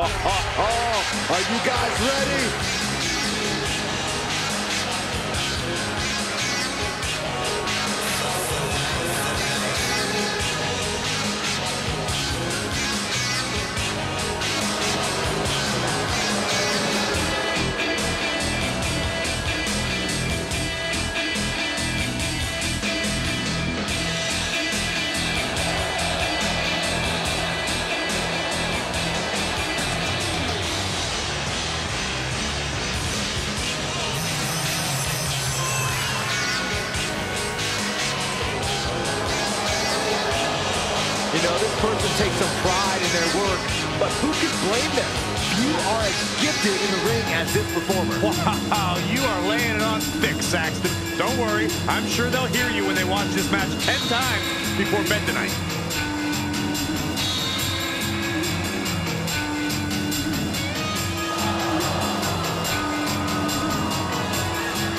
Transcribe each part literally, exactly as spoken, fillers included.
Are you guys ready? You know, this person takes some pride in their work, but who can blame them? You are as gifted in the ring as this performer. Wow, you are laying it on thick, Saxton. Don't worry, I'm sure they'll hear you when they watch this match ten times before bed tonight.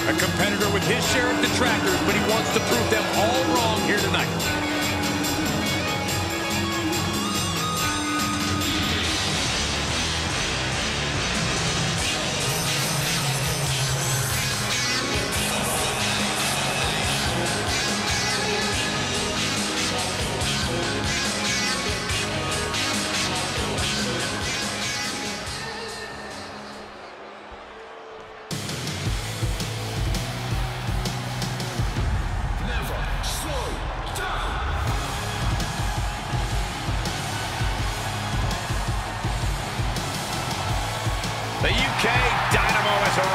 A competitor with his share of detractors, but he wants to prove them all wrong here tonight. The U K Dynamo has arrived.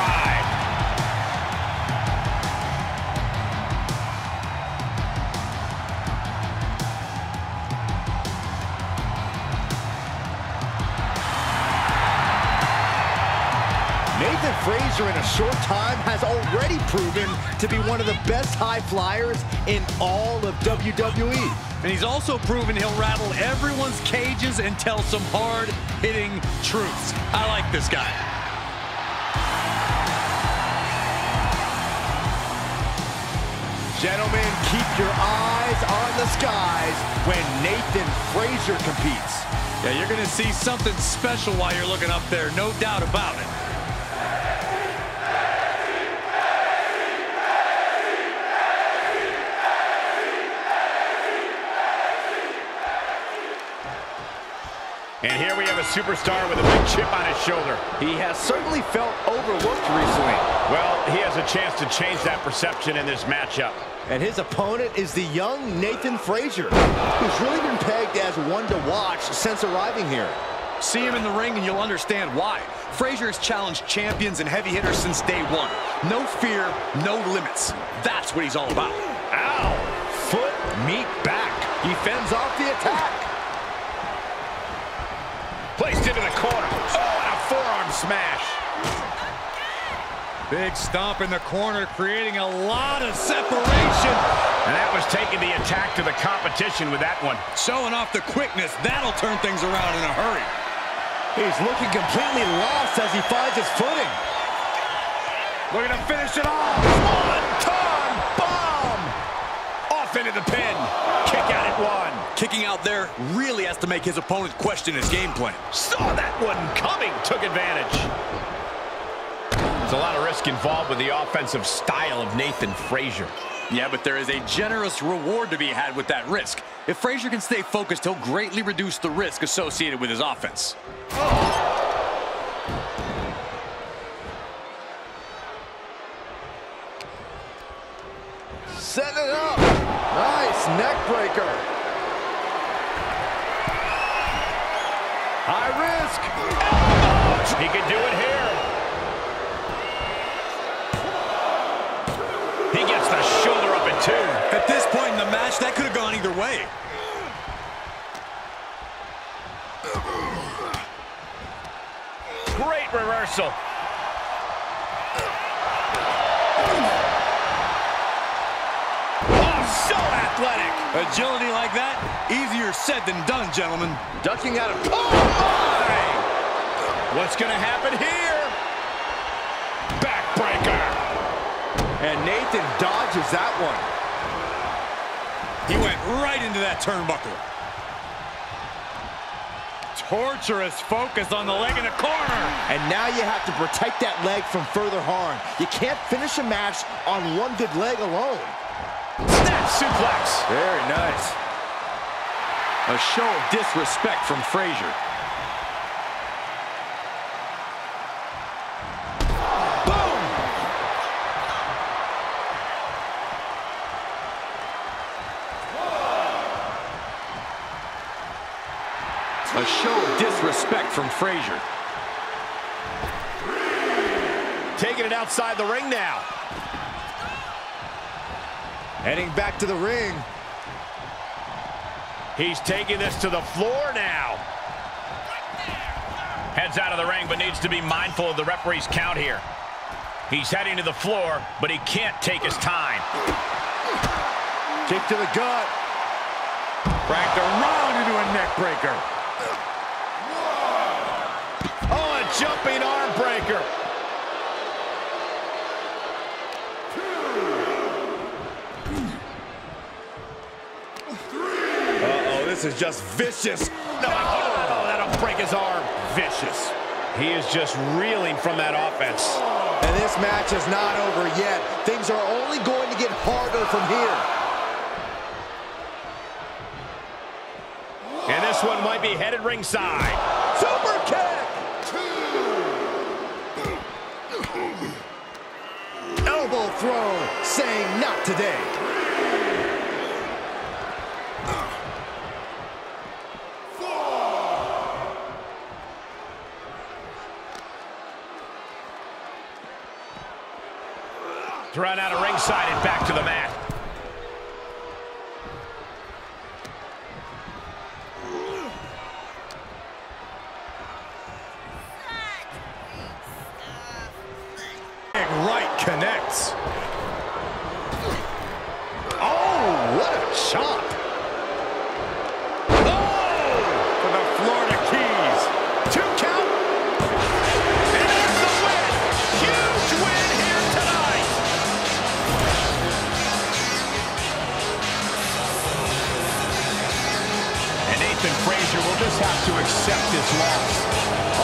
Nathan Frazier in a short time has already proven to be one of the best high flyers in all of W W E. And he's also proven he'll rattle everyone's cages and tell some hard hitting truths. I like this guy. Gentlemen, keep your eyes on the skies when Nathan Frazier competes. Yeah, you're gonna see something special while you're looking up there, no doubt about it. And here we have a superstar with a big chip on his shoulder. He has certainly felt overlooked recently. Well, he has a chance to change that perception in this matchup. And his opponent is the young Nathan Frazier, who's really been pegged as one to watch since arriving here. See him in the ring and you'll understand why. Frazier has challenged champions and heavy hitters since day one. No fear, no limits. That's what he's all about. Ow! Foot, meat, back. He fends off the attack. Placed into the corner. Oh, and a forearm smash. Big stomp in the corner, creating a lot of separation. And that was taking the attack to the competition with that one. Showing off the quickness. That'll turn things around in a hurry. He's looking completely lost as he finds his footing. We're going to finish it off. One-time bomb. Off into the pin. Kick out at one. Kicking out there really has to make his opponent question his game plan. Saw that one coming, took advantage. There's a lot of risk involved with the offensive style of Nathan Frazier. Yeah, but there is a generous reward to be had with that risk. If Frazier can stay focused, he'll greatly reduce the risk associated with his offense. Oh. Set it up. Nice neck breaker. High risk. Oh, he could do it here. He gets the shoulder up in two. At this point in the match, that could have gone either way. Great reversal. So athletic. Agility like that, easier said than done, gentlemen. Ducking out of... Oh, my! What's going to happen here? Backbreaker. And Nathan dodges that one. He went right into that turnbuckle. Torturous focus on the leg in the corner. And now you have to protect that leg from further harm. You can't finish a match on one good leg alone. Snap suplex. Very nice. A show of disrespect from Frazier. A show of disrespect from Frazier. Three. Taking it outside the ring now. Heading back to the ring. He's taking this to the floor now. Heads out of the ring, but needs to be mindful of the referee's count here. He's heading to the floor, but he can't take his time. Kick to the gut. Cracked around into a neck breaker. Jumping arm breaker. Uh-oh, this is just vicious. No, oh, that'll break his arm. Vicious. He is just reeling from that offense. And this match is not over yet. Things are only going to get harder from here. And this one might be headed ringside. Super kick! Elbow throw, saying not today. Thrown out of ringside and back to the mat. Connects. Oh, what a chop. Oh, for the Florida Keys. Two count. And there's the win. Huge win here tonight. And Nathan Frazier will just have to accept this loss.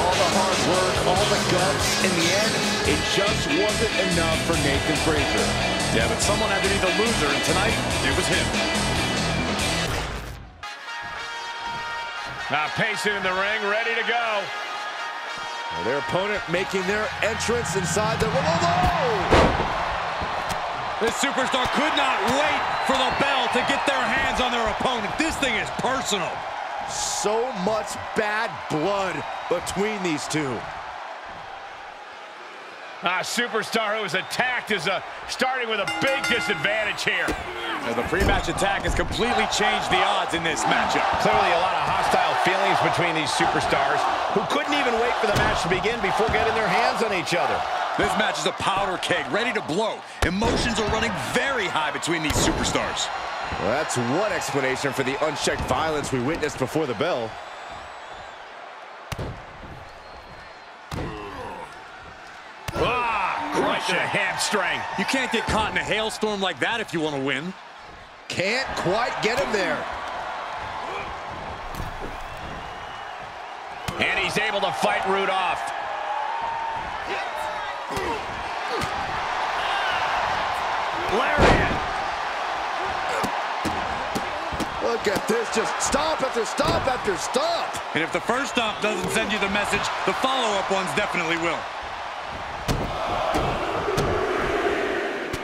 All the hard work, all the guts. In the end, it just wasn't enough for Nathan Frazier. Yeah, but someone had to be the loser, and tonight, it was him. Now pacing in the ring, ready to go. Well, their opponent making their entrance inside the ring. Oh! This superstar could not wait for the bell to get their hands on their opponent. This thing is personal. So much bad blood between these two. Ah, superstar who was attacked is uh, starting with a big disadvantage here. Now the pre-match attack has completely changed the odds in this matchup. Clearly a lot of hostile feelings between these superstars who couldn't even wait for the match to begin before getting their hands on each other. This match is a powder keg ready to blow. Emotions are running very high between these superstars. Well, that's one explanation for the unchecked violence we witnessed before the bell. Ah, crush a hamstring. You can't get caught in a hailstorm like that if you want to win. Can't quite get him there. And he's able to fight Root off. Larry. Look at this, just stomp after stomp after stomp. And if the first stomp doesn't send you the message, the follow-up ones definitely will.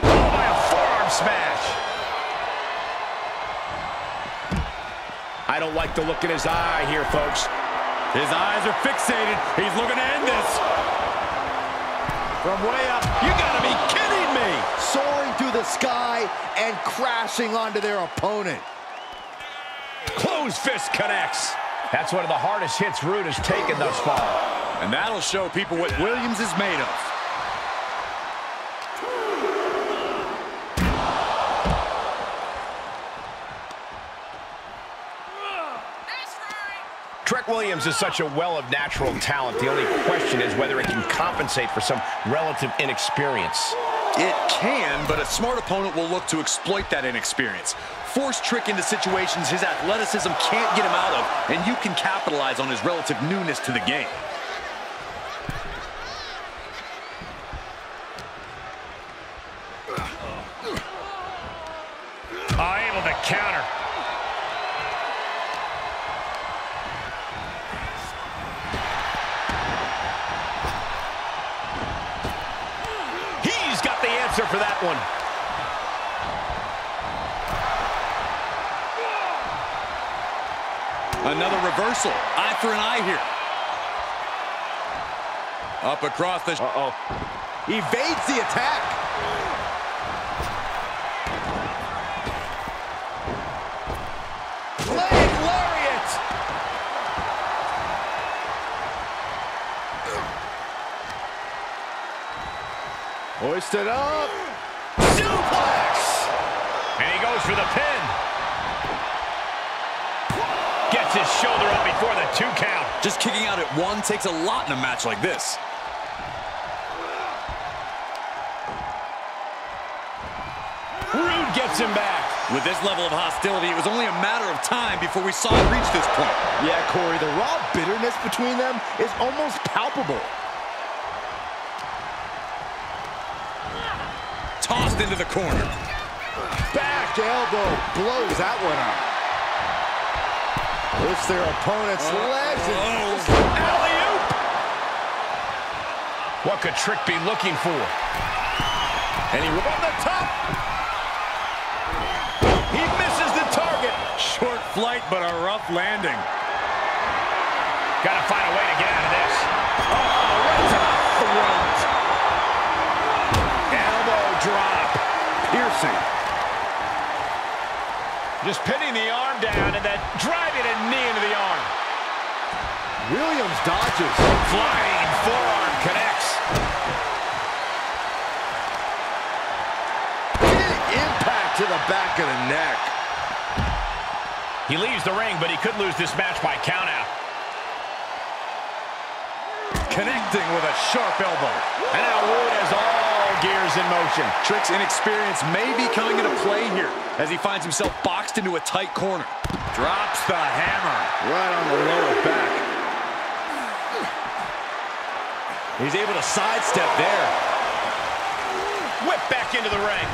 Oh, by a forearm smash. I don't like the look in his eye here, folks. His eyes are fixated. He's looking to end this. From way up, you gotta be kidding me. Soaring through the sky and crashing onto their opponent. Closed fist connects. That's one of the hardest hits Root has taken thus far. And that'll show people what Williams is made of. Trent Williams is such a well of natural talent. The only question is whether it can compensate for some relative inexperience. It can, but a smart opponent will look to exploit that inexperience. force Trick into situations his athleticism can't get him out of, and you can capitalize on his relative newness to the game. Oh, able to counter. He's got the answer for that one. Another reversal. Eye for an eye here. Up across the... Uh-oh. Evades the attack. Leg lariat. Hoisted up. Suplex. And he goes for the pin. Gets his shoulder up before the two count. Just kicking out at one takes a lot in a match like this. Rude gets him back. With this level of hostility, it was only a matter of time before we saw it reach this point. Yeah, Corey, the raw bitterness between them is almost palpable. Tossed into the corner. Back elbow blows that one out. Lifts their opponent's oh, legs and oh. Alley-oop! What could Trick be looking for? And he on the top! He misses the target! Short flight, but a rough landing. Gotta find a way to get out of this. Oh, right to the throat! Elbow drop. Piercing. Just pinning the arm down and then driving a knee into the arm. Williams dodges. Flying forearm connects. Big impact to the back of the neck. He leaves the ring, but he could lose this match by countout. Connecting with a sharp elbow. And now Wood has all gears in motion. Trick's inexperience may be coming into play here as he finds himself boxed into a tight corner. Drops the hammer. Right on the lower back. He's able to sidestep there. Whip back into the ring.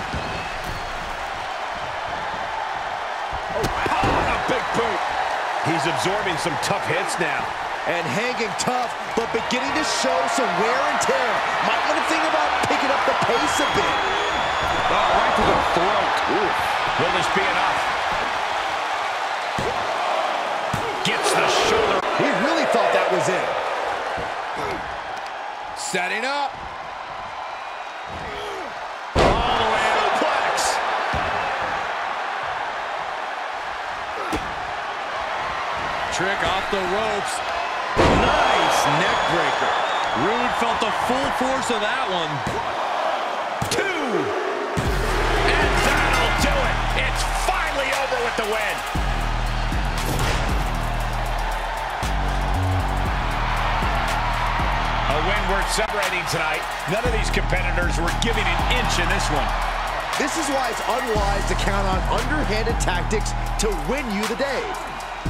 Oh, a big boot. He's absorbing some tough hits now. And hanging tough, but beginning to show some wear and tear. Might want to think about picking up the pace a bit. Oh, right to the throat. Ooh. Will this be enough? Gets the shoulder. He really thought that was it. Setting up. All the way to the plex. Trick off the ropes. Nice neck breaker. Rude felt the full force of that one. Two. And that'll do it. It's finally over with the win. A win worth celebrating tonight. None of these competitors were giving an inch in this one. This is why it's unwise to count on underhanded tactics to win you the day.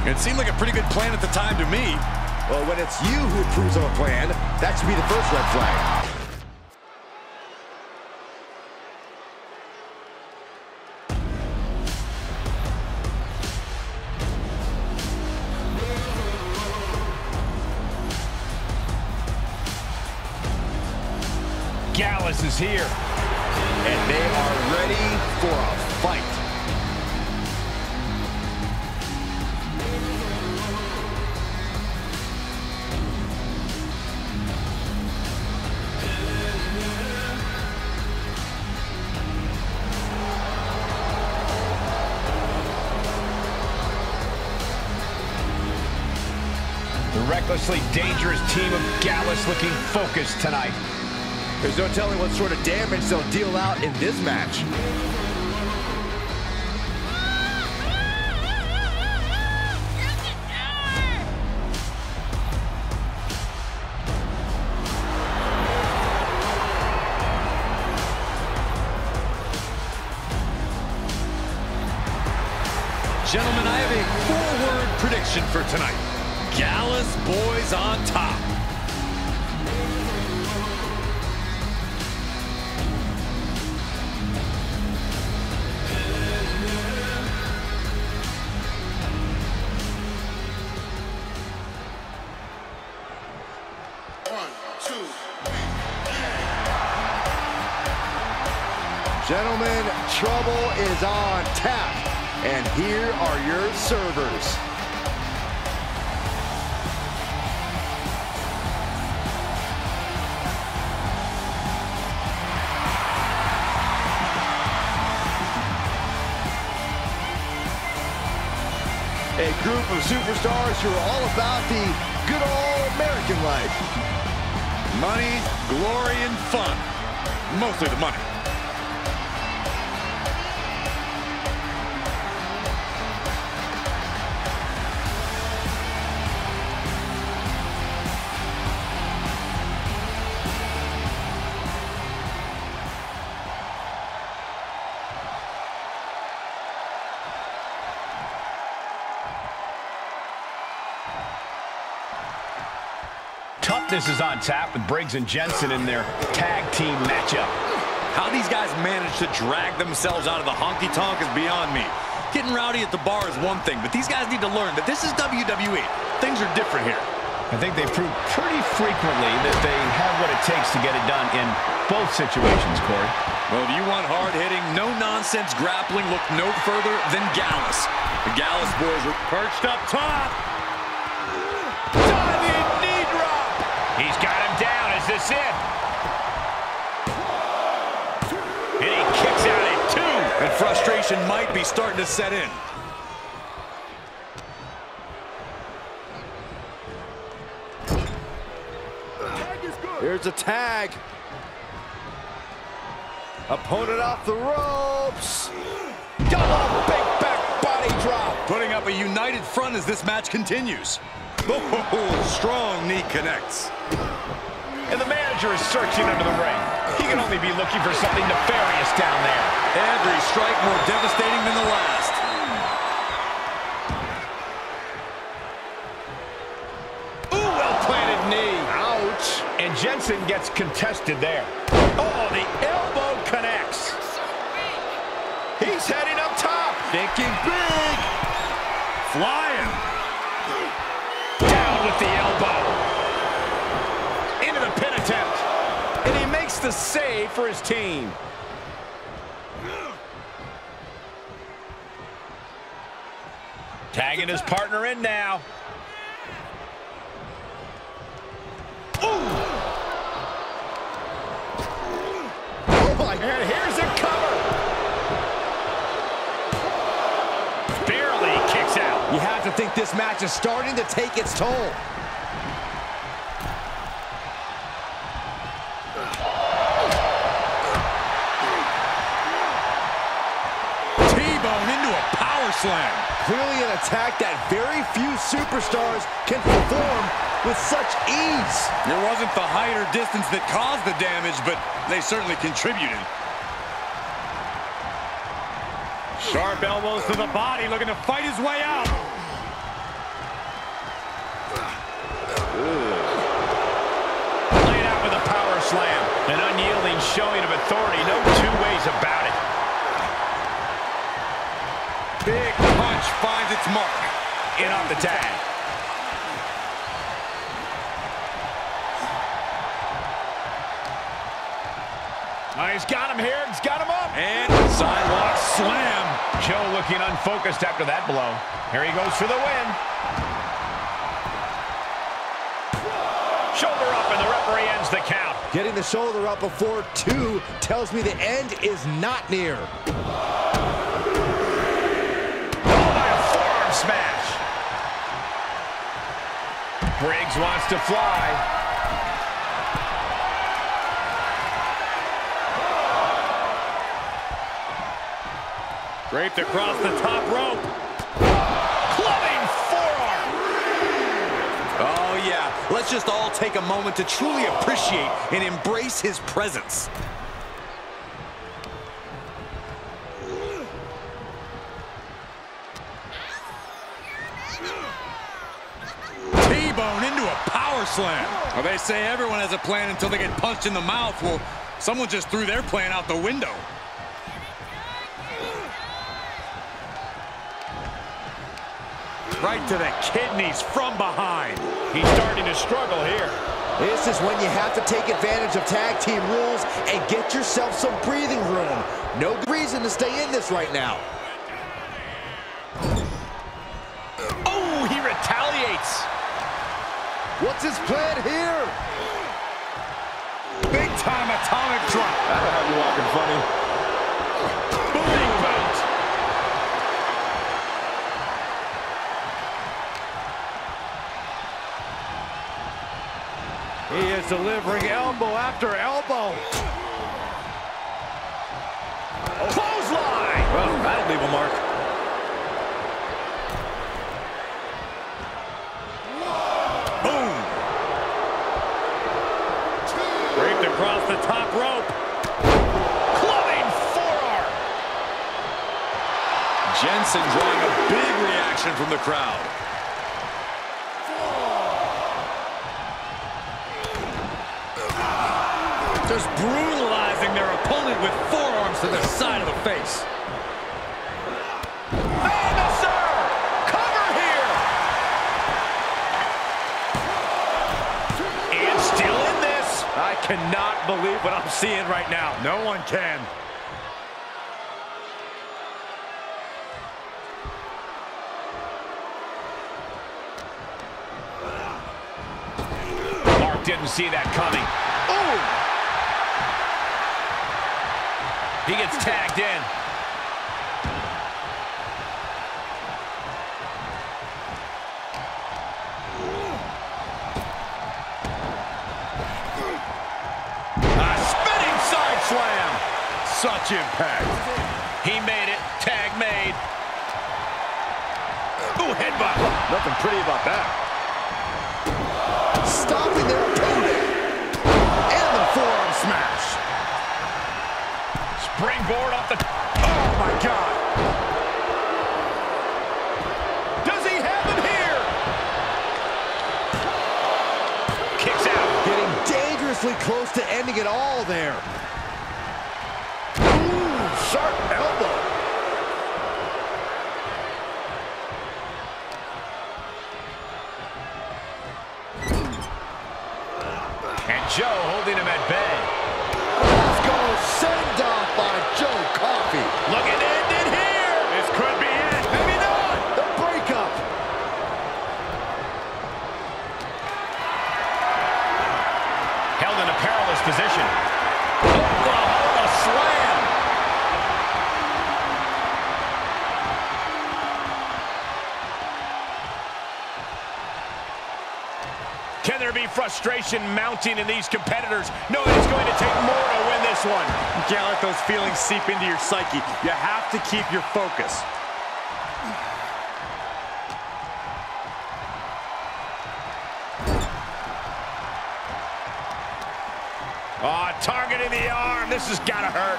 It seemed like a pretty good plan at the time to me. Well, when it's you who approves of a plan, that should be the first red flag. Gallus is here, and they are ready for a fight. Recklessly dangerous team of Gallus looking focused tonight. There's no telling what sort of damage they'll deal out in this match. forward prediction for tonight. Gallus boys on top. One, two, three. Gentlemen, trouble is on tap. And here are your servers. A group of superstars who are all about the good old American life. Money, glory, and fun. Mostly the money. Toughness is on tap with Briggs and Jensen in their tag team matchup. How these guys manage to drag themselves out of the honky-tonk is beyond me. Getting rowdy at the bar is one thing, but these guys need to learn that this is W W E. Things are different here. I think they prove pretty frequently that they have what it takes to get it done in both situations, Corey. Well, if you want hard-hitting, no-nonsense grappling, look no further than Gallus. The Gallus boys are perched up top. He's got him down. Is this it? And he kicks out at two. And frustration might be starting to set in. Here's a tag. Opponent off the ropes. Got a big back body drop. Putting up a united front as this match continues. Oh, strong knee connects. And the manager is searching under the ring. He can only be looking for something nefarious down there. Every strike more devastating than the last. Ooh, well-planted knee. Ouch. And Jensen gets contested there. Oh, the elbow connects. He's heading up top. Thinking big. Flying. With the elbow. Into the pin attempt. And he makes the save for his team. Tagging his partner in now. Ooh. Oh my. And here's a cover. Barely kicks out. You have to think this match is starting to take its toll. T-bone into a power slam. Clearly an attack that very few superstars can perform with such ease. It wasn't the height or distance that caused the damage, but they certainly contributed. Sharp elbows to the body, looking to fight his way out. Ooh. Played out with a power slam. An unyielding showing of authority, no two ways about it. Big punch finds its mark. In on the tag. Oh, he's got him here. He's got him up. And sidewalk slam. Joe looking unfocused after that blow. Here he goes for the win. Shoulder up, and the referee ends the count. Getting the shoulder up before two tells me the end is not near. Oh, by a forearm smash. Briggs wants to fly. Draped across the top rope. Clubbing forearm. Oh, yeah. Let's just all take a moment to truly appreciate and embrace his presence. T-bone into a power slam. Well, they say everyone has a plan until they get punched in the mouth. Well, someone just threw their plan out the window. Right to the kidneys from behind. He's starting to struggle here. This is when you have to take advantage of tag team rules and get yourself some breathing room. No reason to stay in this right now. Oh, he retaliates. What's his plan here? Big time atomic drop. That'll have you walking funny. Boom, bounce. He is delivering elbow after elbow. Oh. Clothesline! Well, that'll leave a mark. One, boom! Two. Raped across the top rope. Clubbing forearm. Jensen drawing a big reaction from the crowd. Just brutalizing their opponent with forearms to the side of the face. And a serve! Cover here! And still in this. I cannot believe what I'm seeing right now. No one can. Mark didn't see that coming. He gets tagged in. A spinning side slam. Such impact. He made it. Tag made. Ooh, headbutt. Nothing pretty about that. Stopping their opponent. And the forearm smash. Springboard off the... Oh, my God! Does he have it here? Kicks out. Getting dangerously close to ending it all there. Ooh, sharp elbow. And Joe holding him at bay. Send off by Joe Coffey. Looking to end it here. This could be it. Maybe not. The breakup. Held in a perilous position. Oklahoma slam. Can there be frustration mounting in these competitors? No, it's going to take more to win this one. You can't let those feelings seep into your psyche. You have to keep your focus. Aw, oh, target in the arm. This has got to hurt.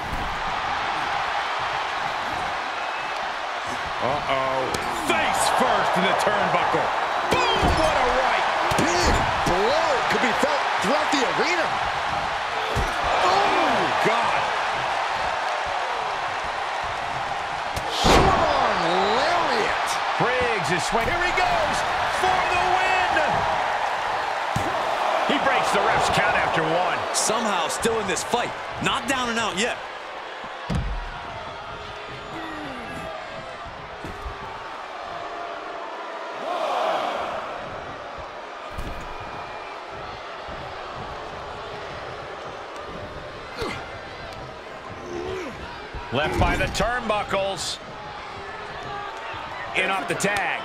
Uh-oh. Face first in the turnbuckle. Boom! What a right! Big blow could be felt throughout the arena. Oh, God. Strong lariat. Briggs is swinging. Here he goes for the win. He breaks the ref's count after one. Somehow still in this fight. Not down and out yet. Left by the turnbuckles. In off the tag.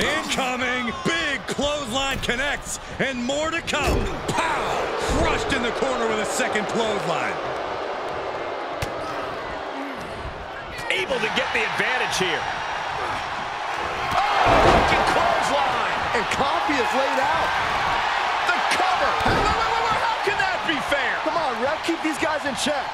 Incoming. Big clothesline connects. And more to come. Pow! Crushed in the corner with a second clothesline. Able to get the advantage here. Oh! Looking clothesline. And Coffey is laid out. The cover. Be fair. Come on, ref, keep these guys in check.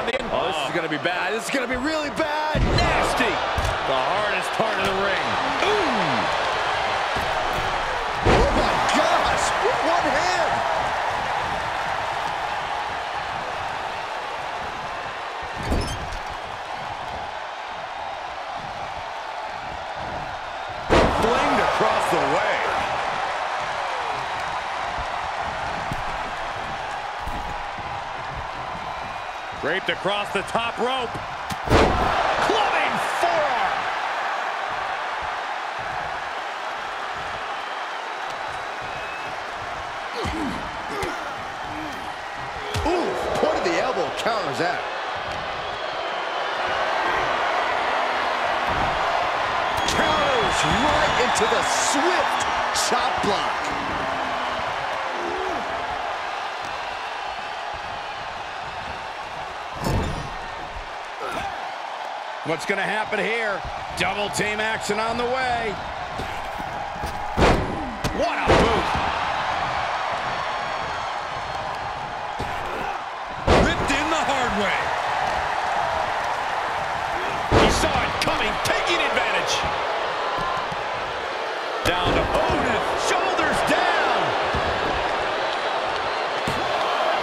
down the... Oh, this is going to be bad. This is going to be really bad. Nasty. The hardest part of the ring. Ooh. Oh, my gosh. With one hand. Flinged across the way. Draped across the top rope. Clubbing forearm. Ooh, point of the elbow counters that. Counters right into the swift chop block. What's going to happen here? Double team action on the way. What a boot. Ripped in the hard way. He saw it coming, taking advantage. Down to Otis. Shoulders down.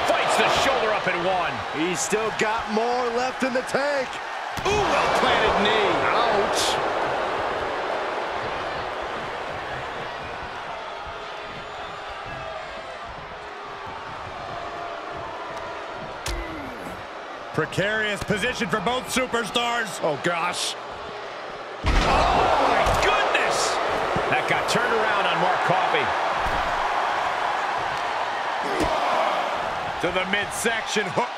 Fights the shoulder up and one. He's still got more left in the tank. Ooh, well-planted knee. Ouch. Precarious position for both superstars. Oh, gosh. Oh, my goodness. That got turned around on Mark Coffey. To the midsection hook.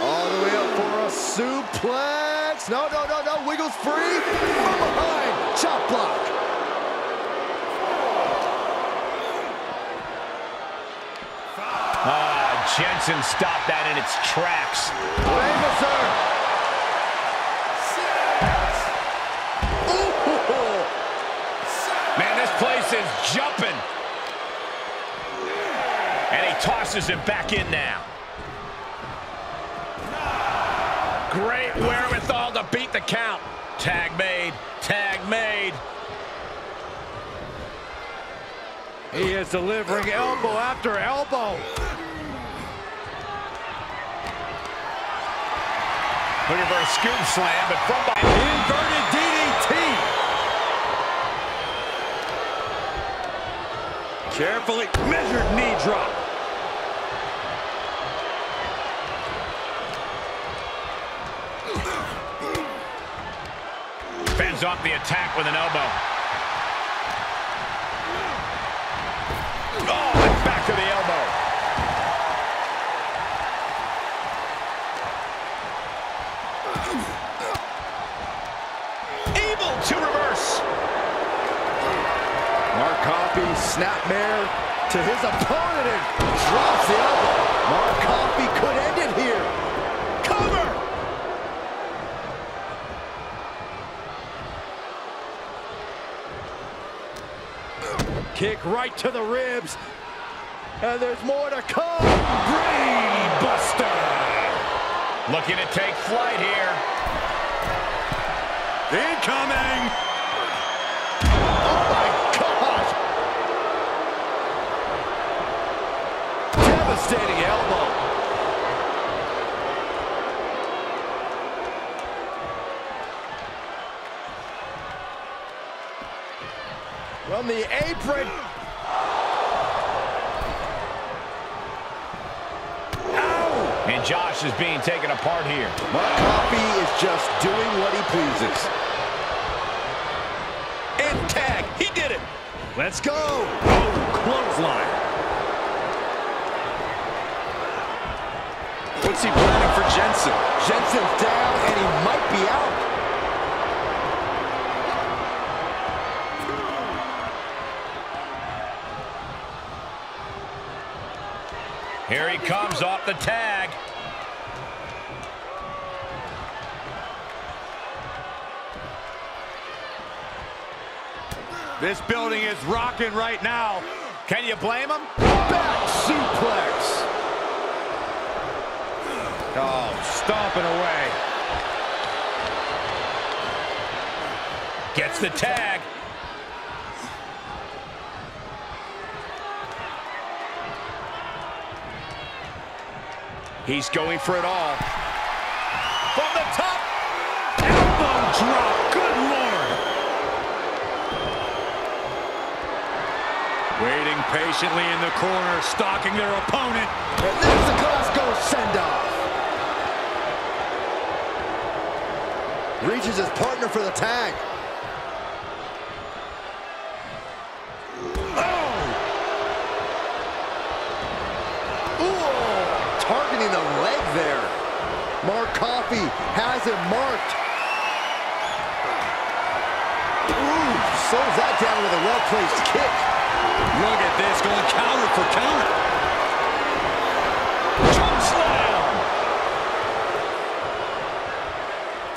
All the way up for a suplex. No, no, no, no. Wiggles free. From behind. Chop block. Ah, uh, Jensen stopped that in its tracks. Lannister. Man, this place is jumping. And he tosses him back in now. Great wherewithal to beat the count. Tag made, tag made. He is delivering elbow after elbow. Looking for a scoop slam, but from by inverted D D T. Carefully measured knee drop. Fends off the attack with an elbow. Oh, and back to the elbow. Able to reverse. Mark Coffey, snapmare to his opponent and drops the elbow. Mark Coffey could end it here. Cover. Kick right to the ribs. And there's more to come. Brain buster. Looking to take flight here. Incoming. Oh, my God. Devastating elbow. From the apron. Ow! And Josh is being taken apart here. Mark Coffey is just doing what he pleases. And tag, he did it. Let's go. Oh, clothesline. What's he planning for Jensen? Jensen's down and he might be out. Here he comes off the tag. This building is rocking right now. Can you blame him? Back suplex. Oh, stomping away. Gets the tag. He's going for it all. From the top. Elbow drop. Good Lord. Waiting patiently in the corner, stalking their opponent. And there's the Glasgow send-off. Reaches his partner for the tag. Mark Coffey has it marked. Ooh, slows that down with a well-placed kick. Look at this, going counter for counter. Jump slam.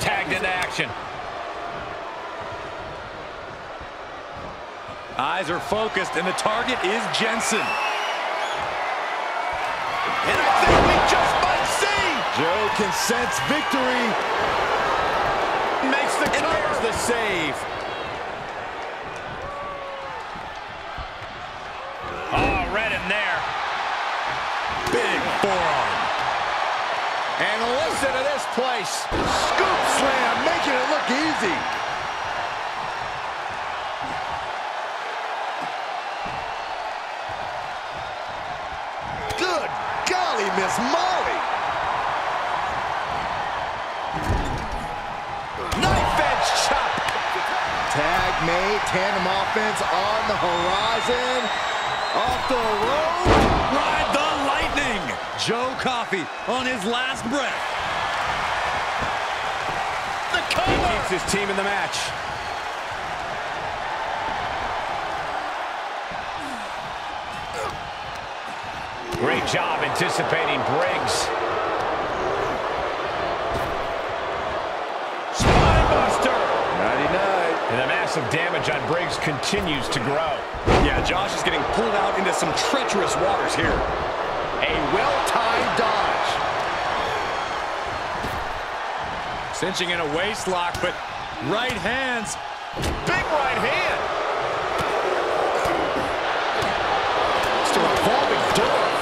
Tagged into action. Eyes are focused, and the target is Jensen. And I think we just might see. Joe can sense victory. Makes the and there's the save. Oh, read him there. Big forearm. And listen to this place. Scoop slam, making it look easy. Good golly, Miss Molly. Tag made, tandem offense on the horizon. Off the road. Ride the lightning. Joe Coffey on his last breath. The cover. He keeps his team in the match. Great job anticipating Briggs. And the massive damage on Briggs continues to grow. Yeah, Josh is getting pulled out into some treacherous waters here. A well-timed dodge. Cinching in a waist lock, but right hands. Big right hand. It's a revolving door of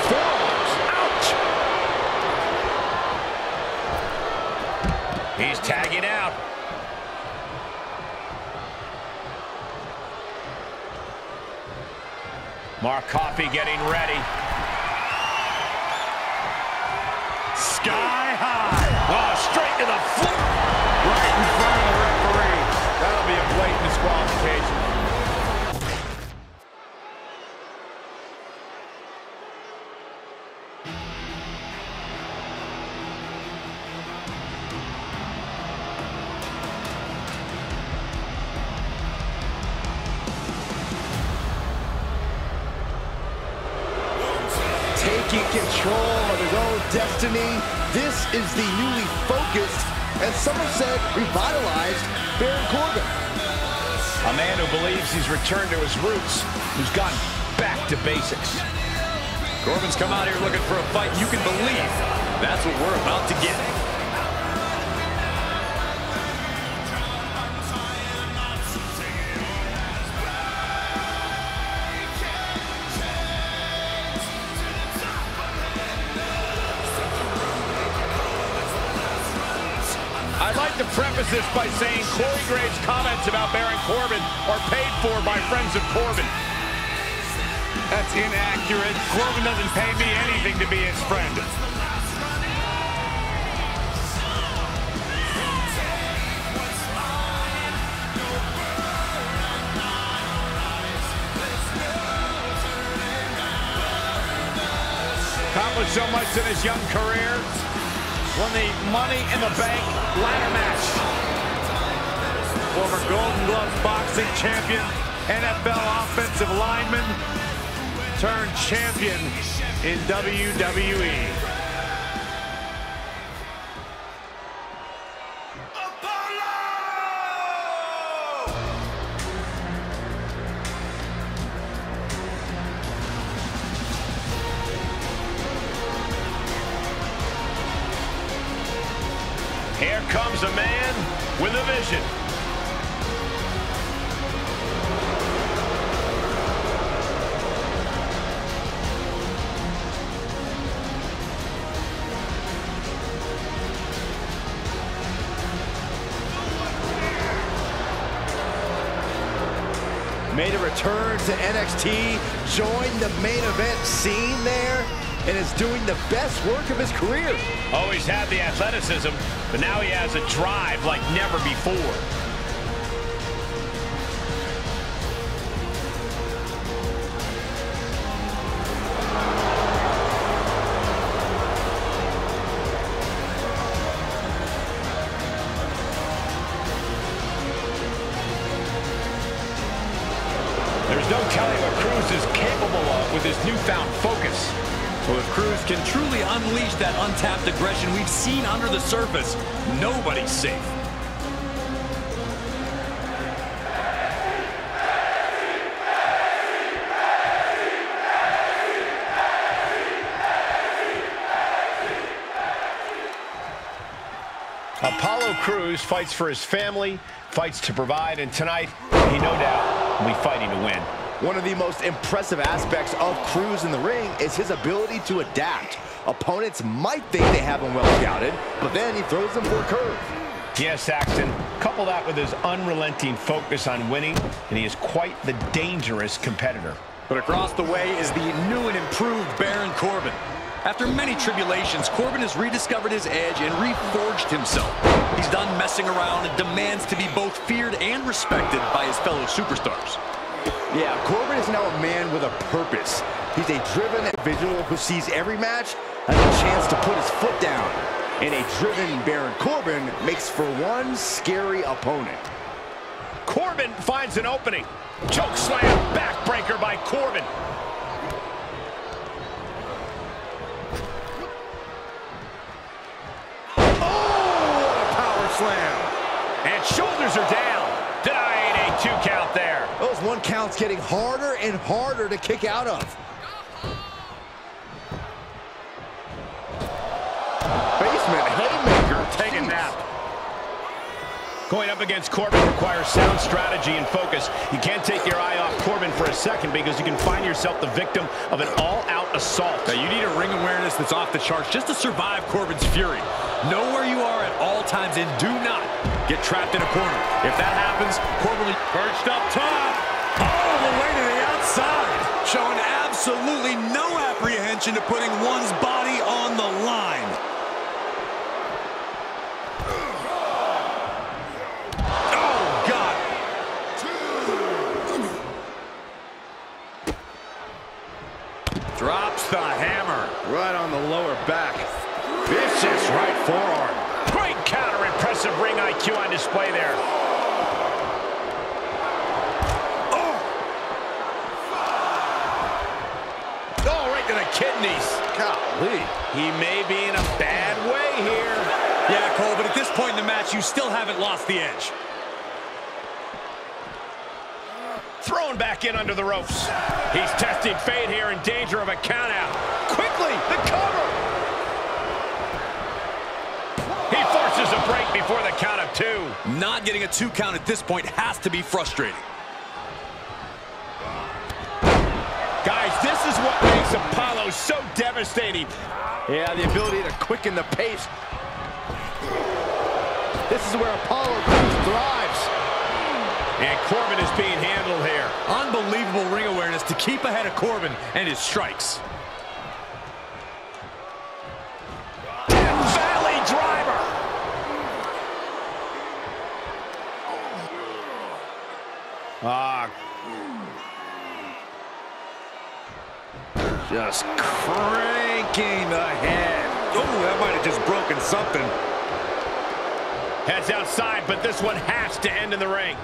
forearms. Ouch. He's tagging out. Mark Coffey getting ready. Sky high. Oh, straight to the floor. Right in front of the referee. That'll be a blatant disqualification. Control of his own destiny. This is the newly focused, as some have said, revitalized Baron Corbin. A man who believes he's returned to his roots, who's gotten back to basics. Corbin's come out here looking for a fight you can believe. That's what we're about to get. I'd like to preface this by saying Corey Graves' comments about Baron Corbin are paid for by friends of Corbin. That's inaccurate. Corbin doesn't pay me anything to be his friend. Accomplished so much in his young career. Won the Money in the Bank ladder match. Former Golden Gloves boxing champion, N F L offensive lineman, turned champion in W W E. Here comes a man with a vision. Made a return to N X T, joined the main event scene there, and is doing the best work of his career. Always had the athleticism, but now he has a drive like never before. There's no telling what Crews is capable of with his newfound focus. So if Crews can truly unleash that untapped aggression we've seen under the surface, nobody's safe. Apollo Crews fights for his family, fights to provide, and tonight, he no doubt be fighting to win. One of the most impressive aspects of Crews in the ring is his ability to adapt. Opponents might think they have him well scouted, but then he throws them for a curve. Yes, Saxton, couple that with his unrelenting focus on winning, and he is quite the dangerous competitor. But across the way is the new and improved Baron Corbin. After many tribulations, Corbin has rediscovered his edge and reforged himself. He's done messing around and demands to be both feared and respected by his fellow superstars. Yeah, Corbin is now a man with a purpose. He's a driven individual who sees every match as a chance to put his foot down. And a driven Baron Corbin makes for one scary opponent. Corbin finds an opening. Choke slam, backbreaker by Corbin. And shoulders are down. Denying a two count there. Those one counts getting harder and harder to kick out of. Basement haymaker taking that. Going up against Corbin requires sound strategy and focus. You can't take your eye off Corbin for a second because you can find yourself the victim of an all-out assault. Now you need a ring awareness that's off the charts just to survive Corbin's fury. Know where you are at all times and do not get trapped in a corner. If that happens, Corbin perched up top. All the way to the outside. Showing absolutely no apprehension to putting one's body on the line. Oh, God. Two. Drops the hammer. Right on the lower back. Vicious right forearm. Great counter, impressive ring I Q on display there. Oh! Oh, right to the kidneys. Golly. He may be in a bad way here. Yeah, Cole, but at this point in the match, you still haven't lost the edge. Thrown back in under the ropes. He's testing fate here, in danger of a count-out. Quickly, the cover! A break before the count of two. Not getting a two count at this point has to be frustrating. Guys, this is what makes Apollo so devastating. Yeah, the ability to quicken the pace. This is where Apollo Crews thrives. And Corbin is being handled here. Unbelievable ring awareness to keep ahead of Corbin and his strikes. Ah. Just cranking the head. Oh, that might have just broken something. Heads outside, but this one has to end in the ring.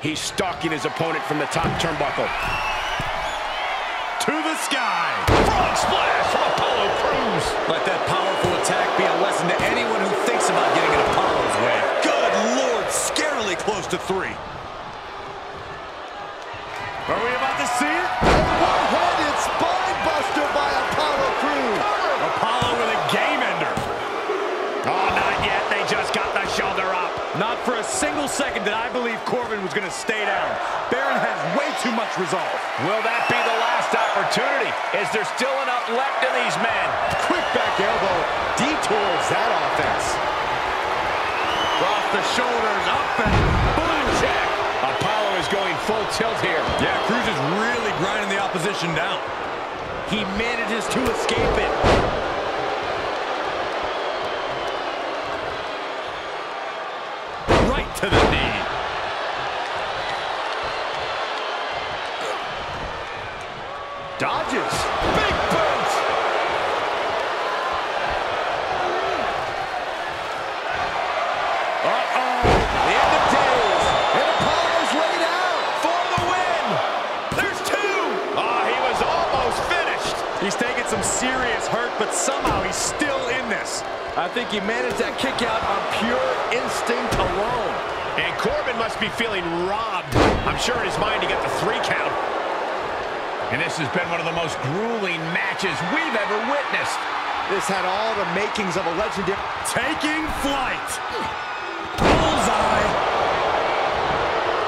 He's stalking his opponent from the top turnbuckle. To the sky. Frog splash from Apollo Crews. Let that powerful attack be a lesson to anyone who thinks about getting in Apollo's way. Good Lord, scarily close to three. Are we about to see it? And one-handed spine buster by Apollo Crews. Apollo with a game ender. Oh, not yet. They just got Not for a single second did I believe Corbin was going to stay down. Baron has way too much resolve. Will that be the last opportunity? Is there still enough left in these men? Quick back elbow detours that offense. Off the shoulders, up and boom, check. Apollo is going full tilt here. Yeah, Crews is really grinding the opposition down. He manages to escape it. Right to the knee. Dodges. Big punch. Uh-oh. The end of days. And Apollo's laid out for the win. There's two. Oh, he was almost finished. He's taking some serious hurt, but somehow he's still in this. I think he managed that kick out on pure instinct alone. And Corbin must be feeling robbed. I'm sure in his mind he got the three count. And this has been one of the most grueling matches we've ever witnessed. This had all the makings of a legendary... Taking flight. Bullseye.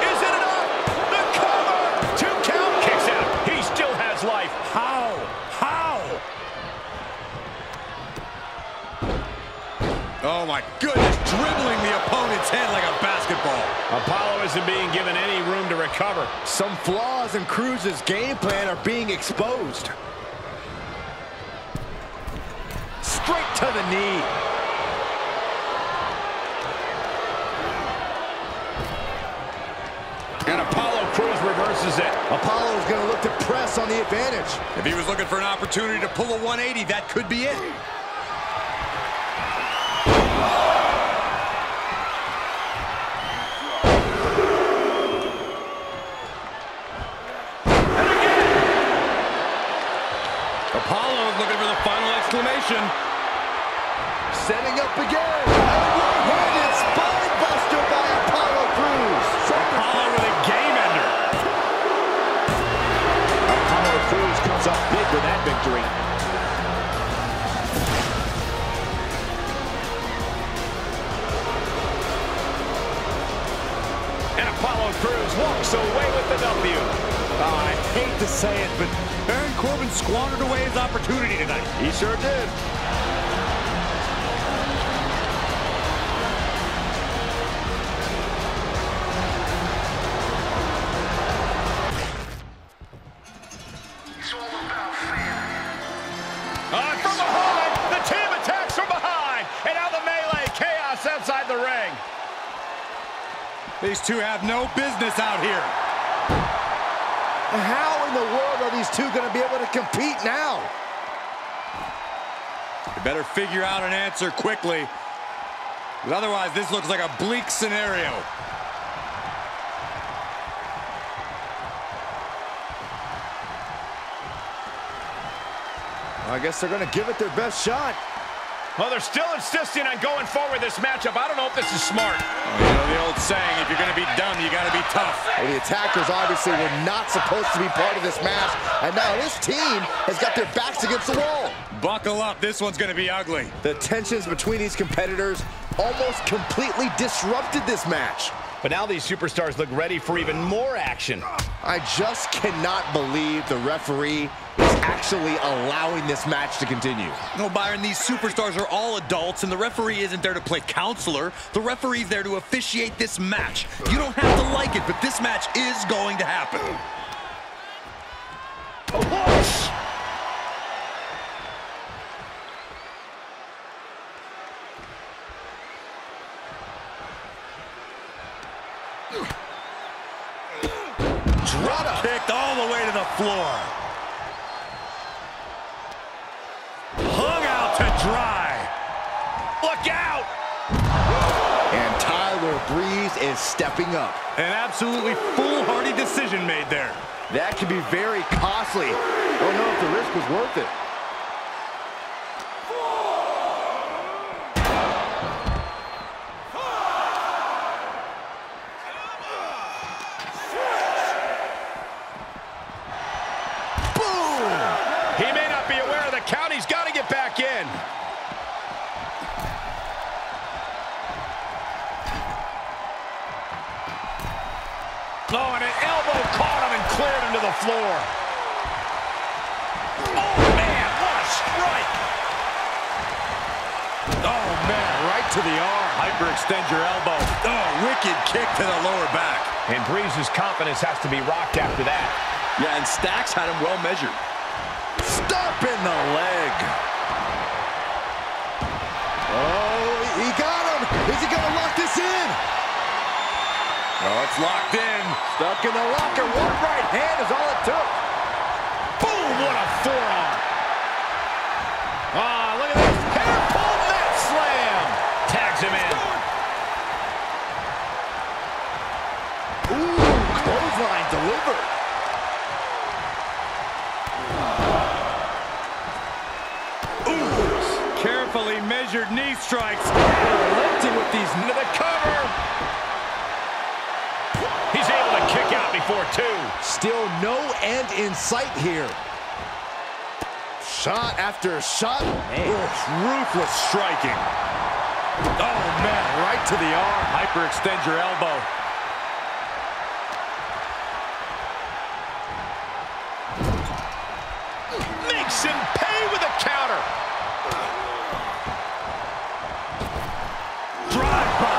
Is it enough? The cover. Two count. Kicks out. He still has life. How? Oh, my goodness, dribbling the opponent's head like a basketball. Apollo isn't being given any room to recover. Some flaws in Cruz's game plan are being exposed. Straight to the knee. And Apollo Crews reverses it. Apollo is going to look to press on the advantage. If he was looking for an opportunity to pull a one eighty, that could be it. Apollo's looking for the final exclamation. Setting up again. Right-handed spine buster by Apollo Crews. Apollo with a game ender. Apollo Crews comes up big with that victory. And Apollo Crews walks away with the W. Oh, I hate to say it, but Baron Corbin squandered away his opportunity tonight. He sure did. It's all about family. Uh, from behind, the team attacks from behind, and now the melee chaos outside the ring. These two have no business out here. How in the world are these two going to be able to compete now? They better figure out an answer quickly. But otherwise, this looks like a bleak scenario. I guess they're going to give it their best shot. Well, they're still insisting on going forward this matchup. I don't know if this is smart. Well, you know the old saying, if you're going to be dumb, you got to be tough. Well, the attackers obviously were not supposed to be part of this match, and now this team has got their backs against the wall. Buckle up. This one's going to be ugly. The tensions between these competitors almost completely disrupted this match. But now these superstars look ready for even more action. I just cannot believe the referee is actually allowing this match to continue. No, Byron, these superstars are all adults, and the referee isn't there to play counselor. The referee's there to officiate this match. You don't have to like it, but this match is going to happen. Oh, Drop kicked all the way to the floor. Hung out to dry. Look out! And Tyler Breeze is stepping up. An absolutely foolhardy decision made there. That could be very costly. I don't know if the risk was worth it. Oh, and an elbow caught him and cleared him to the floor. Oh, man, what a strike. Oh, man, right to the arm. Hyperextend your elbow. Oh, wicked kick to the lower back. And Breeze's confidence has to be rocked after that. Yeah, and Stacks had him well measured. Stomp in the leg. Oh, he got him. Is he going to lock this in? Oh, it's locked in. Stuck in the locker. One right hand is all it took. Boom, what a forearm. Oh, look at this. Hair pull, net slam. Tags him in. Ooh, clothesline delivered. Ooh, carefully measured knee strikes. Lifted with these into the cover. Before two. Still no end in sight here. Shot after shot. Ruthless striking. Oh, man, right to the arm. Hyperextend your elbow. Makes him pay with a counter. Drive by.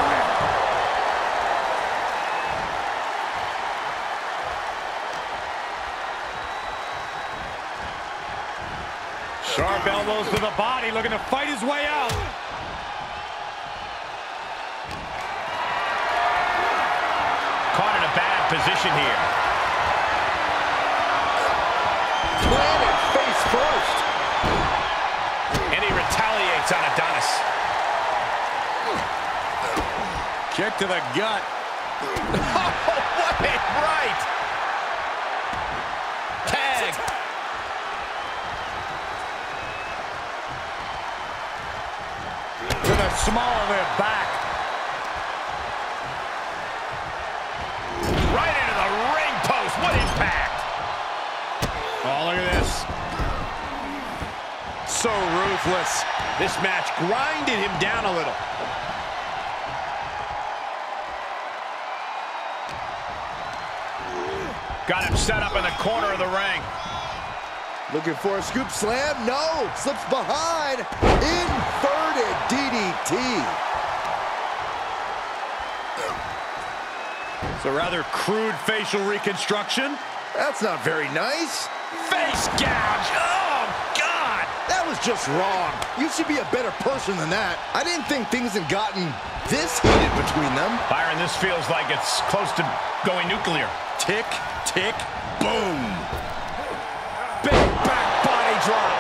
Sharp elbows to the body, looking to fight his way out. Caught in a bad position here. Planted face first. And he retaliates on Adonis. Kick to the gut. Oh, what a right! Small of their back. Right into the ring post. What impact. Oh, look at this. So ruthless. This match grinded him down a little. Got him set up in the corner of the ring. Looking for a scoop slam. No. Slips behind. Inverted D D T. It's a rather crude facial reconstruction. That's not very nice. Face gouge. Oh, God. That was just wrong. You should be a better person than that. I didn't think things had gotten this heated between them. Byron, this feels like it's close to going nuclear. Tick, tick, boom. Big back body drop.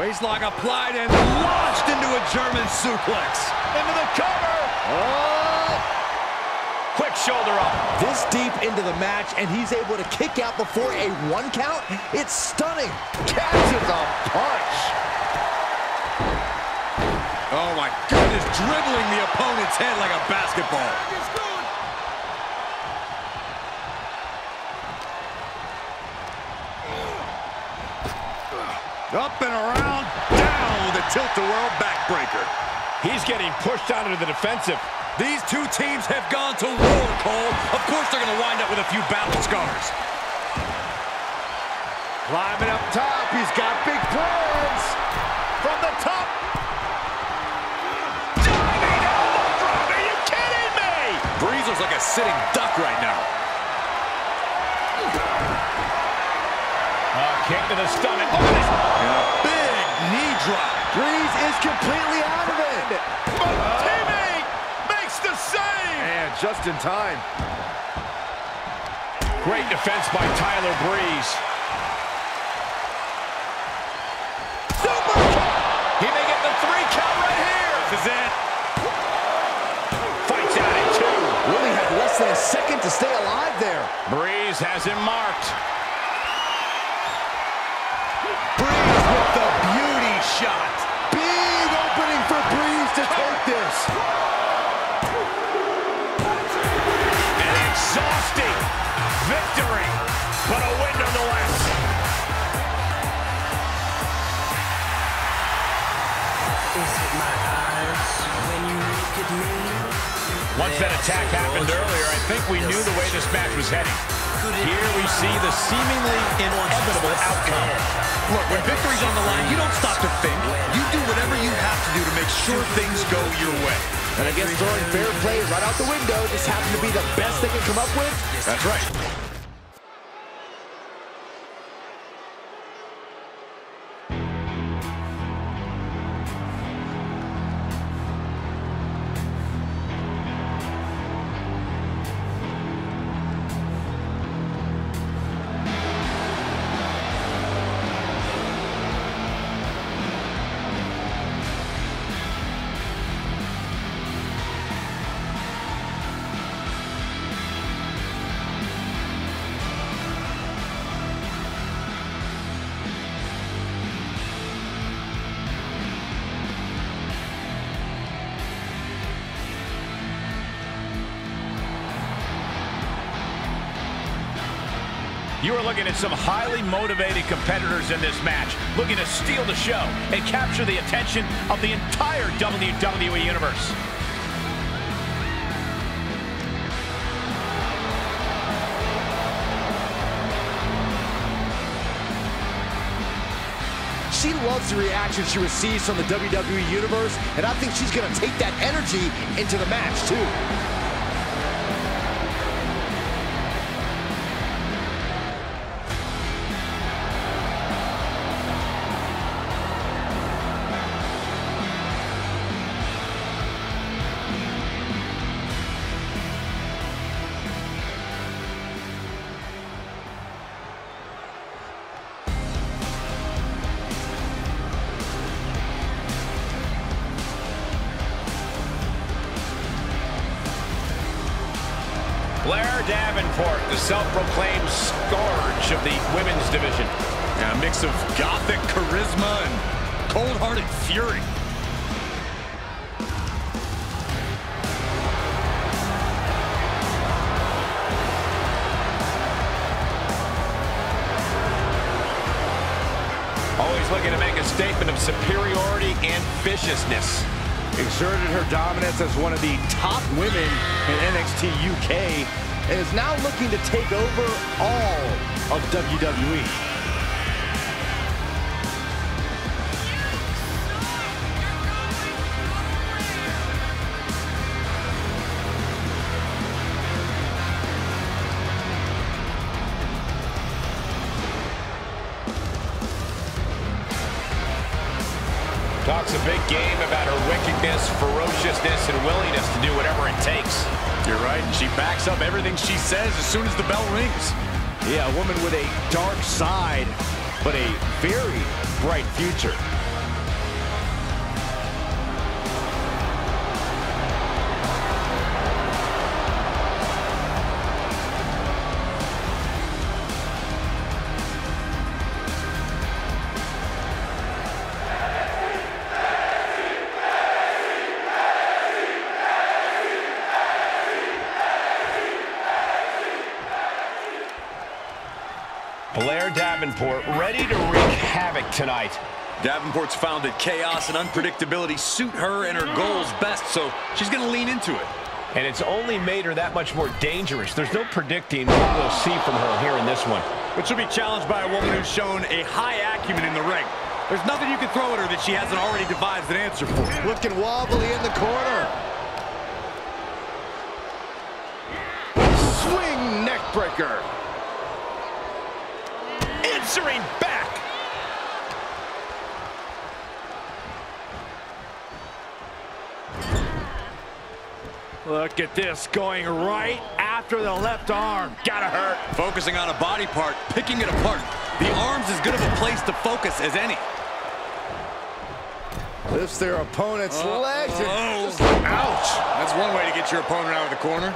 Waistlock applied and launched into a German suplex. Into the cover. Oh. Quick shoulder up. This deep into the match, and he's able to kick out before a one count. It's stunning. Catches a punch. Oh, my goodness. Dribbling the opponent's head like a basketball. Up and around, down with a tilt-a-whirl backbreaker. He's getting pushed out into the defensive. These two teams have gone to war, Cole. Of course they're going to wind up with a few battle scars. Climbing up top, he's got big plans. From the top. Diving elbow drop, are you kidding me? Breeze is like a sitting duck right now. Kick to the stomach. Look at this. And a big knee drop. Breeze is completely out of it. But oh. Teammate makes the save. And just in time. Great defense by Tyler Breeze. Super kick. He may get the three count right here. This is it. Fights out at two. Really had less than a second to stay alive there. Breeze has him marked. Breeze with the beauty shot. Big opening for Breeze to take this. An exhausting victory, but a win nonetheless. Is it my eyes when you look at me? Once that attack happened earlier, I think we knew the way this match was heading. Here we see the seemingly inevitable outcome. Look, when victory's on the line, you don't stop to think. You do whatever you have to do to make sure things go your way. And I guess throwing fair play right out the window just happened to be the best they could come up with. That's right. You are looking at some highly motivated competitors in this match, looking to steal the show and capture the attention of the entire W W E Universe. She loves the reaction she receives from the W W E Universe, and I think she's going to take that energy into the match, too. Blair Davenport, the self-proclaimed scourge of the women's division. Yeah, a mix of gothic charisma and cold-hearted fury. Always looking to make a statement of superiority and viciousness. Exerted her dominance as one of the top women in N X T U K and is now looking to take over all of W W E. Talks a big game about her wickedness, ferociousness, and willingness to do whatever it takes. You're right, and she backs up everything she says as soon as the bell rings. Yeah, a woman with a dark side, but a very bright future. Blair Davenport ready to wreak havoc tonight. Davenport's found that chaos and unpredictability suit her and her goals best, so she's going to lean into it. And it's only made her that much more dangerous. There's no predicting what we'll see from her here in this one. But she'll be challenged by a woman who's shown a high acumen in the ring. There's nothing you can throw at her that she hasn't already devised an answer for. Looking wobbly in the corner. Swing neck breaker. Answering back. Look at this, going right after the left arm. Gotta hurt. Focusing on a body part, picking it apart. The arm's as good of a place to focus as any. Lifts their opponent's uh, legs. Oh. Ouch. That's one way to get your opponent out of the corner.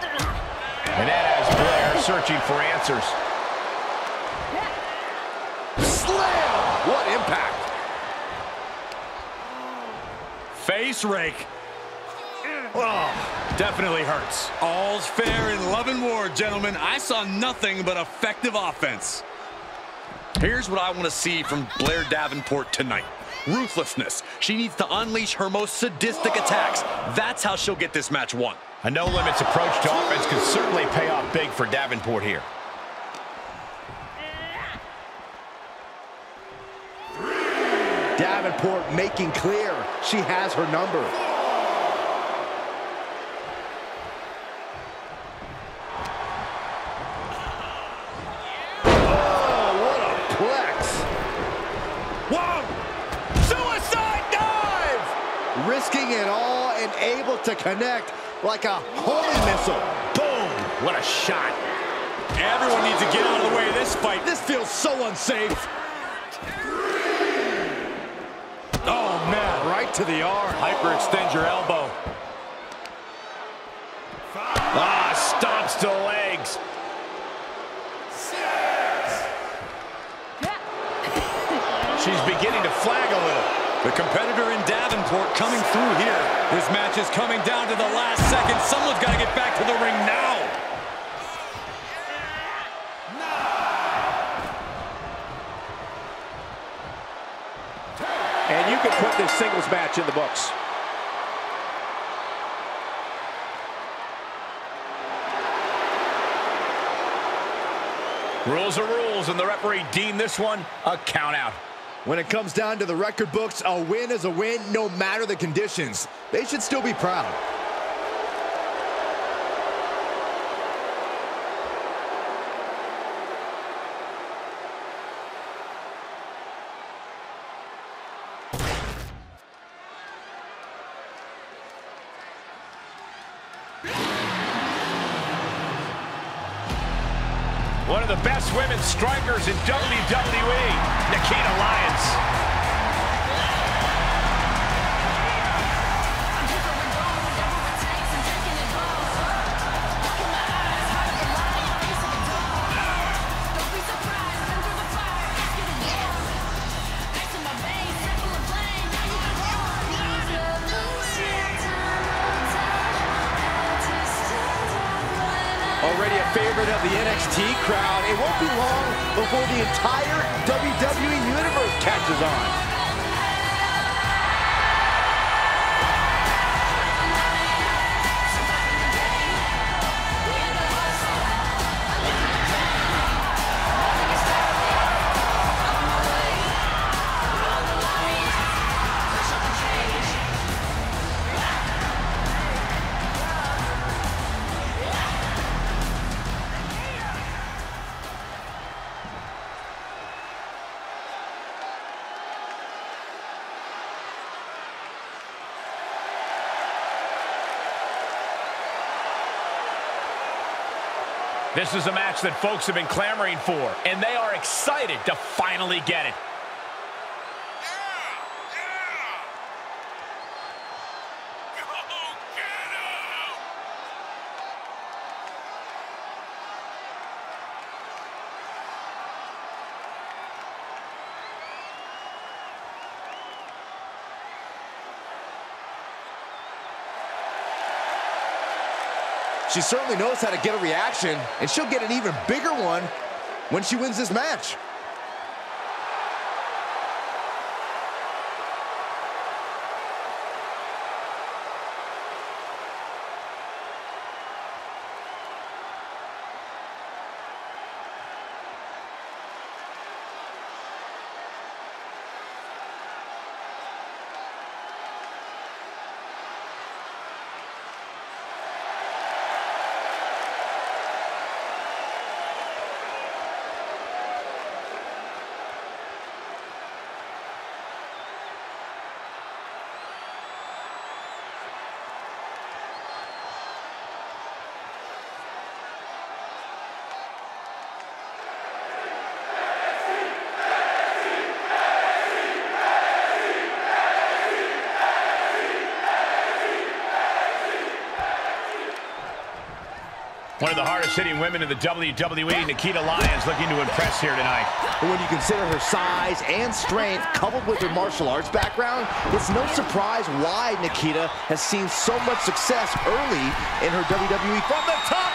And that has Blair searching for answers. Slam! What impact! Face rake. Oh, definitely hurts. All's fair in love and war, gentlemen. I saw nothing but effective offense. Here's what I want to see from Blair Davenport tonight. ruthlessness. She needs to unleash her most sadistic attacks. That's how she'll get this match won. A no limits approach to offense could certainly pay off big for Davenport here. Davenport making clear she has her number. Risking it all and able to connect like a holy missile. Boom! What a shot. Everyone needs to get out of the way of this fight. This feels so unsafe. Oh, man. Right to the arm. Hyperextend your elbow. Five. Ah, stomps to the legs. Six. She's beginning to flag a little. The competitor in Davenport coming through here. This match is coming down to the last second. Someone's got to get back to the ring now. And you can put this singles match in the books. Rules are rules, and the referee deemed this one a count out. When it comes down to the record books, a win is a win, no matter the conditions. They should still be proud. One of the best women strikers in W W E, Nikita Lyons. Already a favorite of the N X T crowd. It won't be long before the entire W W E Universe catches on. This is a match that folks have been clamoring for, and they are excited to finally get it. She certainly knows how to get a reaction, and she'll get an even bigger one when she wins this match. One of the hardest-hitting women in the W W E, Nikita Lyons, looking to impress here tonight. But when you consider her size and strength, coupled with her martial arts background, it's no surprise why Nikita has seen so much success early in her W W E. From the top!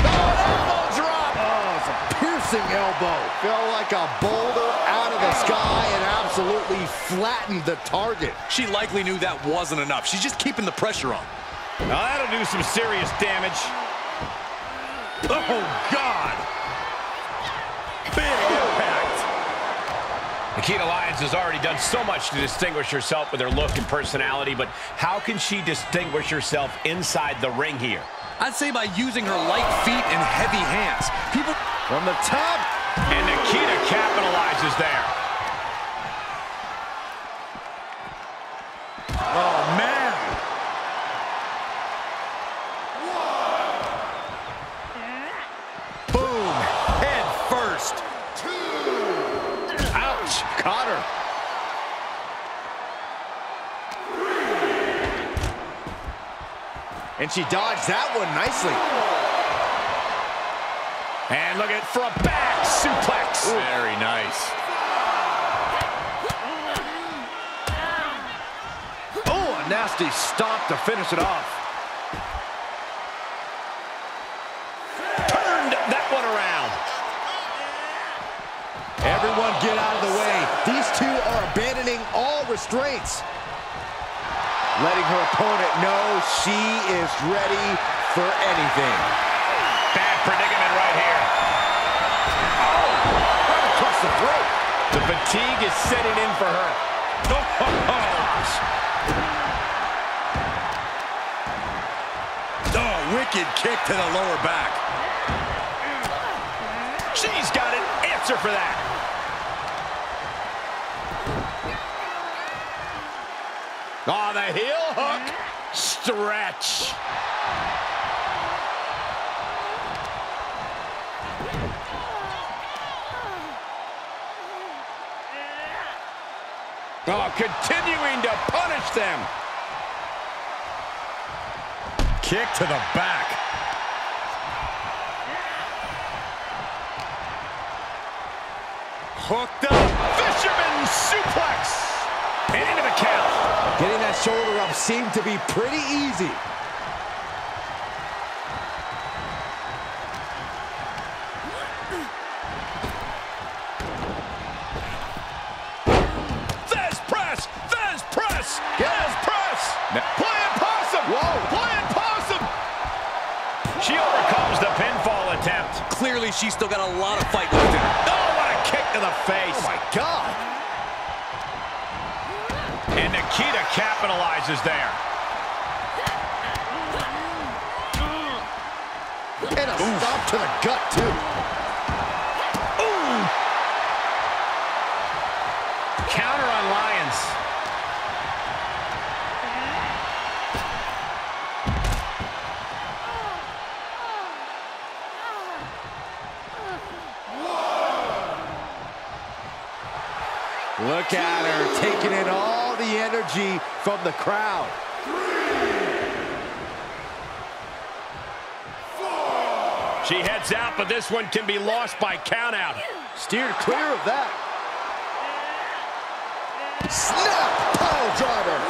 Oh, an elbow drop! Oh, it's a piercing. Crossing elbow. Fell like a boulder out of the sky and absolutely flattened the target. She likely knew that wasn't enough. She's just keeping the pressure on. Now that'll do some serious damage. Oh, God. Big impact. Nikita Lyons has already done so much to distinguish herself with her look and personality, but how can she distinguish herself inside the ring here? I'd say by using her light feet and heavy hands. People from the top. And Nikita capitalizes there. Oh, man. One. Boom. Head first. Two. Ouch. Caught her. And she dodged that one nicely. And look at from back suplex. Ooh. Very nice. Oh, a nasty stop to finish it off. Turned that one around. Everyone get out of the way. These two are abandoning all restraints. Letting her opponent know she is ready for anything. Bad predicament right here. Oh, right across the throat. The fatigue is setting in for her. Oh, gosh. Oh, wicked kick to the lower back. She's got an answer for that. On the heel hook, stretch. Oh, continuing to punish them. Kick to the back. Hooked up, fisherman suplex. And into the count. Getting that shoulder up seemed to be pretty easy. Fez press! Fez press! Fez press! Playing possum! Whoa! Playing possum! She overcomes the pinfall attempt. Clearly, she's still got a lot of fight left in her. Oh, what a kick to the face! Oh, my God! And Nikita capitalizes there. And a Oof. stop to the gut, too. Ooh. Counter on Lyons. Look at her, taking it all. The energy from the crowd. Three, four. She heads out, but this one can be lost by count out. Steered clear of that. Snap! Pile driver.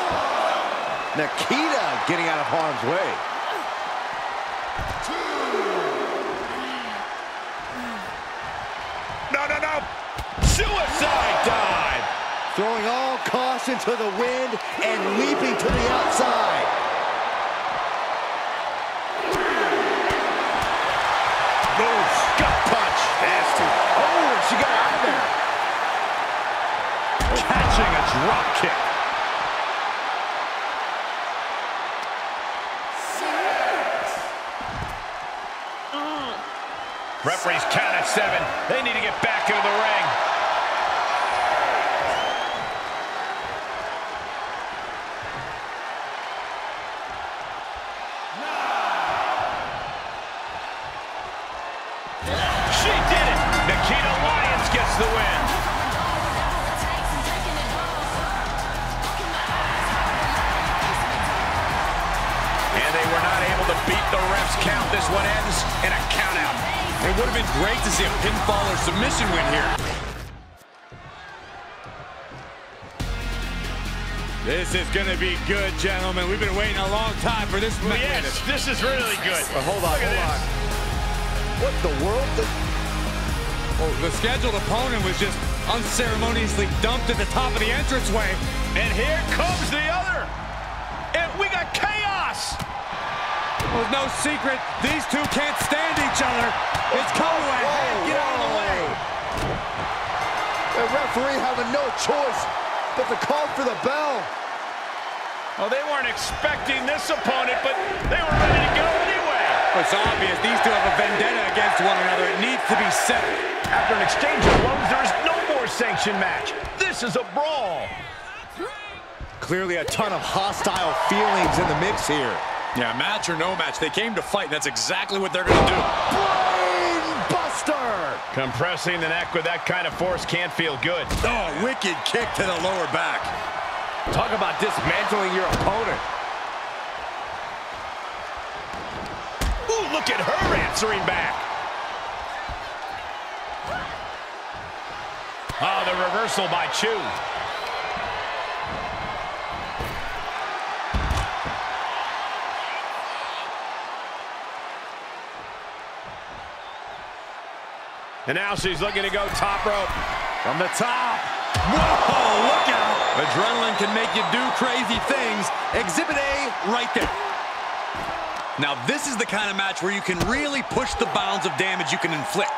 Nikita getting out of harm's way. Two. No, no, no! Suicide dive. Throwing all caution to the wind and leaping to the outside. Boom, gut punch. Nasty. Oh, she got out of there. Catching a drop kick. Six. Referees count at seven. They need to get back into the ring. Great to see a pinfall or submission win here. This is going to be good, gentlemen. We've been waiting a long time for this match. Yes, this is really good. But hold on, hold on. What the world? Well, the scheduled opponent was just unceremoniously dumped at the top of the entranceway. And here comes the other. And we got chaos. Well, it's no secret, these two can't stand each other. It's Conway. Get out of the way. The referee having no choice but to call for the bell. Well, they weren't expecting this opponent, but they were ready to go anyway. It's obvious these two have a vendetta against one another. It needs to be settled. After an exchange of blows, there is no more sanctioned match. This is a brawl. Clearly a ton of hostile feelings in the mix here. Yeah, match or no match, they came to fight, and that's exactly what they're going to do. Brainbuster! Compressing the neck with that kind of force can't feel good. Oh, wicked kick to the lower back. Talk about dismantling your opponent. Ooh, look at her answering back. Oh, the reversal by Chu. And now she's looking to go top rope. From the top. Whoa, look out. Adrenaline can make you do crazy things. Exhibit A right there. Now, this is the kind of match where you can really push the bounds of damage you can inflict.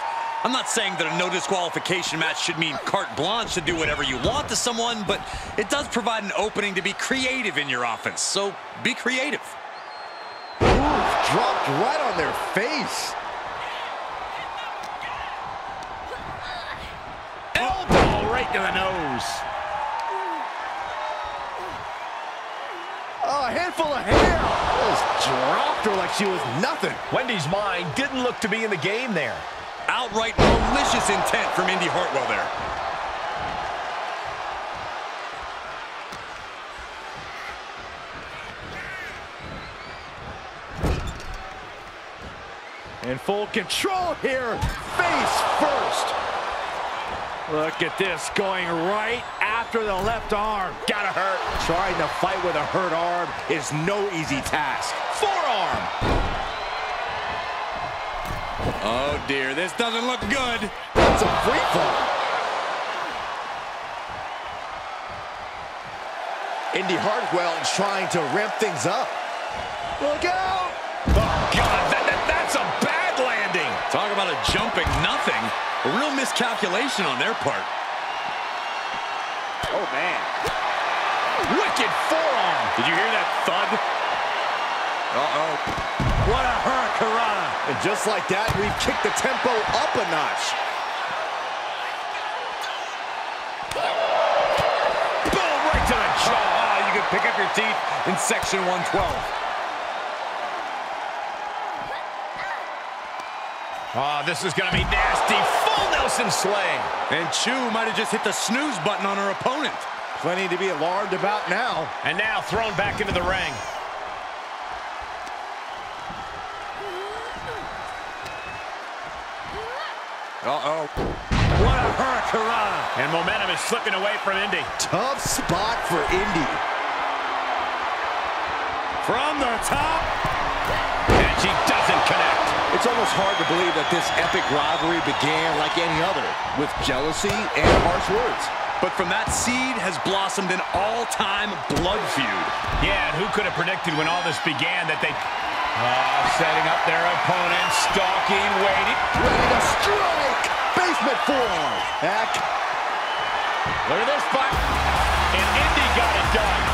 I'm not saying that a no disqualification match should mean carte blanche to do whatever you want to someone, but it does provide an opening to be creative in your offense, so be creative. Ooh, dropped right on their face. Elbow right to the nose. Oh, a handful of hair. Just dropped her like she was nothing. Wendy's mind didn't look to be in the game there. Outright malicious intent from Indy Hartwell there. And full control here, face first. Look at this, going right after the left arm. Gotta hurt. Trying to fight with a hurt arm is no easy task. Forearm. Oh dear, this doesn't look good. That's a free fall. Indy Hartwell is trying to ramp things up. Look out! Oh God, that, that, that's a bad landing. Talk about a jumping nothing. A real miscalculation on their part. Oh, man. Wicked forearm. Did you hear that thud? Uh-oh. What a hurricanrana. And just like that, we've kicked the tempo up a notch. Boom, right to the jaw. Oh, you can pick up your teeth in section one twelve. Oh, this is going to be nasty. Full Nelson sling. And Chu might have just hit the snooze button on her opponent. Plenty to be alarmed about now. And now thrown back into the ring. Uh-oh. What a hurricanrana. And momentum is slipping away from Indy. Tough spot for Indy. From the top. And she doesn't connect. It's almost hard to believe that this epic rivalry began like any other, with jealousy and harsh words. But from that seed has blossomed an all-time blood feud. Yeah, and who could have predicted when all this began that they... Oh, setting up their opponent, stalking, waiting. Ready to strike! Basement forearm. Heck. Look at this fight. And Indy got it done.